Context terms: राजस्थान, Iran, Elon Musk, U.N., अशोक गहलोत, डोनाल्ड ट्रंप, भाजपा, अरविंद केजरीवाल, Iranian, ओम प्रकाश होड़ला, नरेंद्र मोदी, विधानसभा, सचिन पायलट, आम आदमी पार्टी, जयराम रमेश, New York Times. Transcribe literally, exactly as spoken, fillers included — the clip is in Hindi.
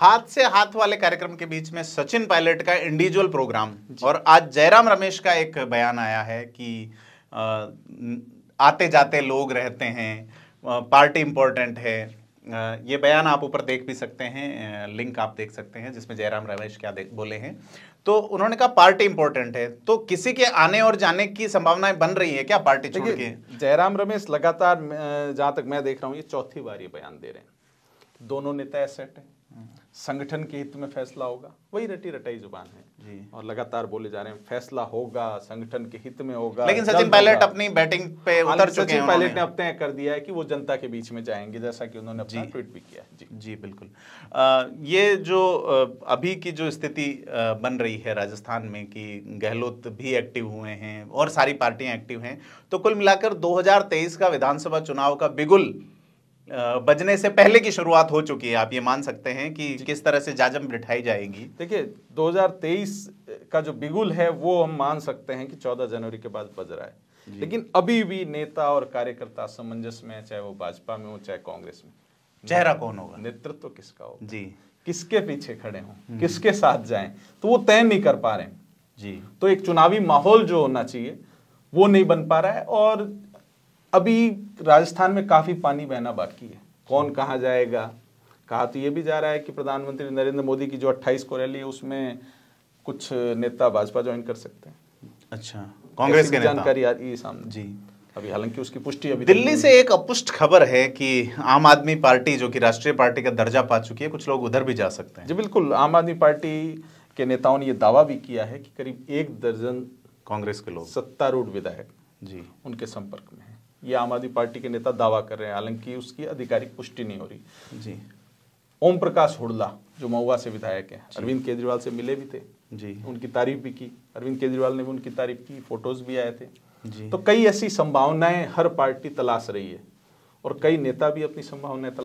हाथ से हाथ वाले कार्यक्रम के बीच में सचिन पायलट का इंडिविजुअल प्रोग्राम और आज जयराम रमेश का एक बयान आया है कि आते जाते लोग रहते हैं, पार्टी इम्पोर्टेंट है। ये बयान आप ऊपर देख भी सकते हैं, लिंक आप देख सकते हैं जिसमें जयराम रमेश क्या बोले हैं। तो उन्होंने कहा पार्टी इंपॉर्टेंट है, तो किसी के आने और जाने की संभावनाएं बन रही है क्या पार्टी छोड़ के? जयराम रमेश लगातार, जहां तक मैं देख रहा हूं, ये चौथी बार ये बयान दे रहे हैं। दोनों नेता एसेट हैं, संगठन के हित में फैसला होगा, वही रटी रटाई जुबान है और लगातार बोले जा रहे हैं फैसला होगा, संगठन के हित में होगा। लेकिन सचिन पायलट अपनी बैटिंग पे उतर चुके हैं। सचिन पायलट ने अब तय कर दिया है कि वो जनता के बीच में जाएंगे, जैसा कि उन्होंने अपना ट्वीट भी किया। जी जी बिल्कुल। आ, ये जो अभी की जो स्थिति बन रही है राजस्थान में कि गहलोत भी एक्टिव हुए हैं और सारी पार्टियां एक्टिव हैं, तो कुल मिलाकर दो हजार तेईस का विधानसभा चुनाव का बिगुल बजने से पहले की शुरुआत हो चुकी है। आप ये मान सकते हैं कि किस तरह से जाजम बिठाई जाएगी। देखिए दो हजार तेईस का जो बिगुल है वो हम मान सकते हैं कि चौदह जनवरी के बाद बज रहा है, लेकिन अभी भी नेता और कार्यकर्ता असमंजस में है, चाहे वो भाजपा में हो चाहे कांग्रेस में। चेहरा कौन होगा, नेतृत्व तो किसका होगा, जी किसके पीछे खड़े हों, किसके साथ जाएं, तो वो तय नहीं कर पा रहे हैं। जी तो एक चुनावी माहौल जो होना चाहिए वो नहीं बन पा रहा है और अभी राजस्थान में काफ़ी पानी बहना बाकी है। कौन कहाँ जाएगा? कहा तो ये भी जा रहा है कि प्रधानमंत्री नरेंद्र मोदी की जो अट्ठाईस को रैली है उसमें कुछ नेता भाजपा ज्वाइन कर सकते हैं। अच्छा, कांग्रेस के जानकारी आ रही है सामने। जी अभी हालांकि उसकी पुष्टि अभी दिल्ली से एक अपुष्ट खबर है कि आम आदमी पार्टी जो कि राष्ट्रीय पार्टी का दर्जा पा चुकी है, कुछ लोग उधर भी जा सकते हैं। जी बिल्कुल, आम आदमी पार्टी के नेताओं ने यह दावा भी किया है कि करीब एक दर्जन कांग्रेस के लोग सत्तारूढ़ विधायक जी उनके संपर्क में है। ये आम आदमी पार्टी के नेता दावा कर रहे हैं, हालांकि उसकी आधिकारिक पुष्टि नहीं हो रही। जी ओम प्रकाश होड़ला जो महुआ से विधायक हैं, अरविंद केजरीवाल से मिले भी थे जी, उनकी तारीफ भी की, अरविंद केजरीवाल ने भी उनकी तारीफ की, फोटोज भी आए थे जी। तो कई ऐसी संभावनाएं हर पार्टी तलाश रही है और कई नेता भी अपनी संभावनाएं